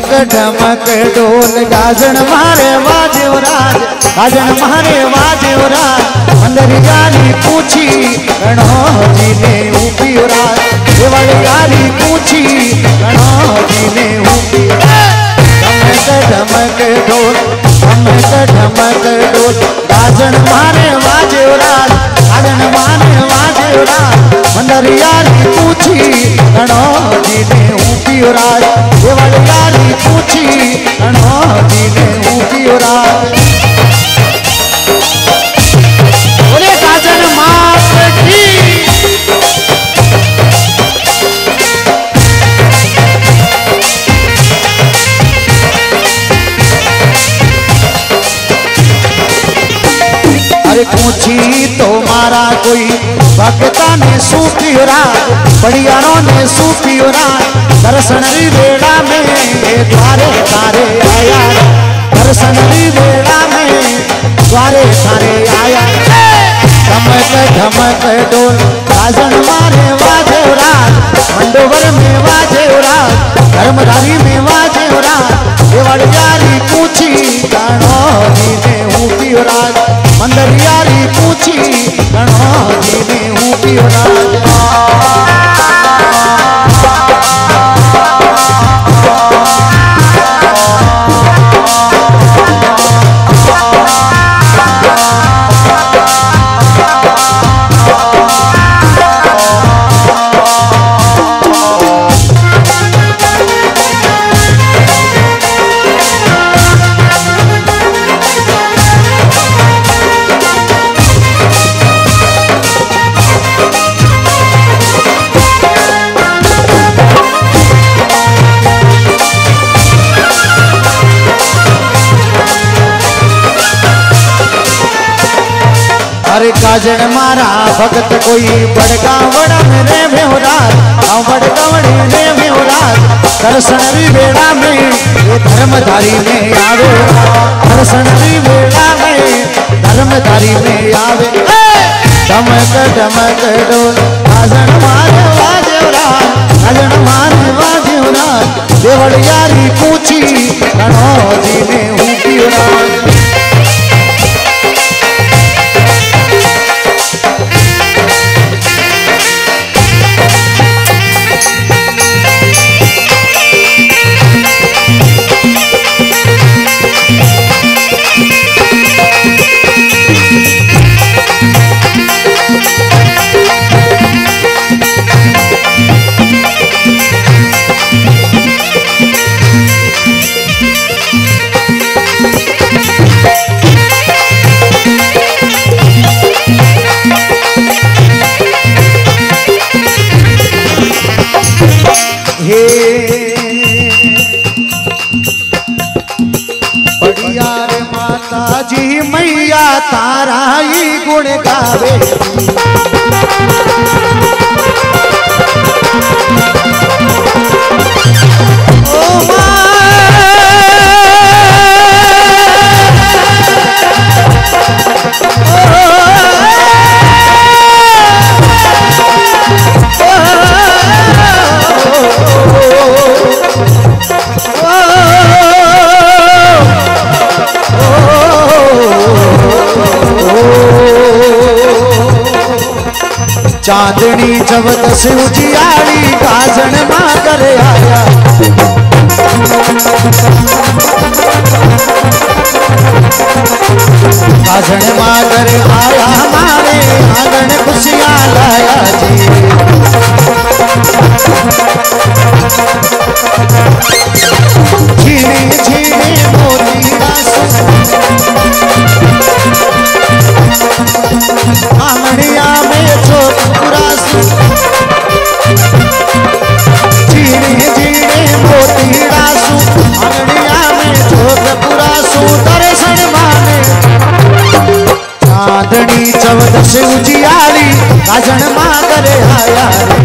धमक धमक ढोल गाजन मारे वाजीवराज, गाजन मारे वाजीवराज। अंदर गाली पूछी रणजी ने उपीराज, देवाली गाली पूछी रणजी ने उपीराज। धमक धमक ढोल, धमक धमक ढोल गाजन मारे वाजीवराज, गाजन मारे वाजीवराज। अंदर गाली पूछी रणजी ने उपीराज, देवाली गाली पूछी रणजी ने उपीराज। पूछी तो मारा कोई भगता ने सूपियोरा, बढ़ियारों ने सूपियोरा। दर्शनरी बेड़ा में द्वारे तारे आया, दर्शनरी बेड़ा में द्वारे तारे आया। धमक धमक ढोल गाजन मारे वाजेवराज, मंडोवर में वाजेवराज, धर्मधारी में वाजेवराज। देवाली यारी पूछी गानो जी ने ऊपियोराज, अंदर यारी पूछी रणजी ने उपीराज। गाजन मारा भगत कोई बड़गावड़ रे मेहराज, बड़गावड़ रे मेहराज। दर्शनरी बेड़ा में धर्मधारी में आवे, दर्शनरी बेड़ा में धर्मधारी में आवे। धमक धमक ढोल गाजन मारे वाजेवराज, गाजन मारे वाजेवराज। देवल यारी पूछी रणजी ने उपीराज। तारा ही गुण गावे, ओ चांदनी जबदस उजियारी गाजन मां करे आया। गाजन मां करे आया मारे आंगन खुशियां लाया जी। झीने झीने मोती आंगनिया में छोड़ चांदनी चौदस उजियारी गाजन मां करे आया।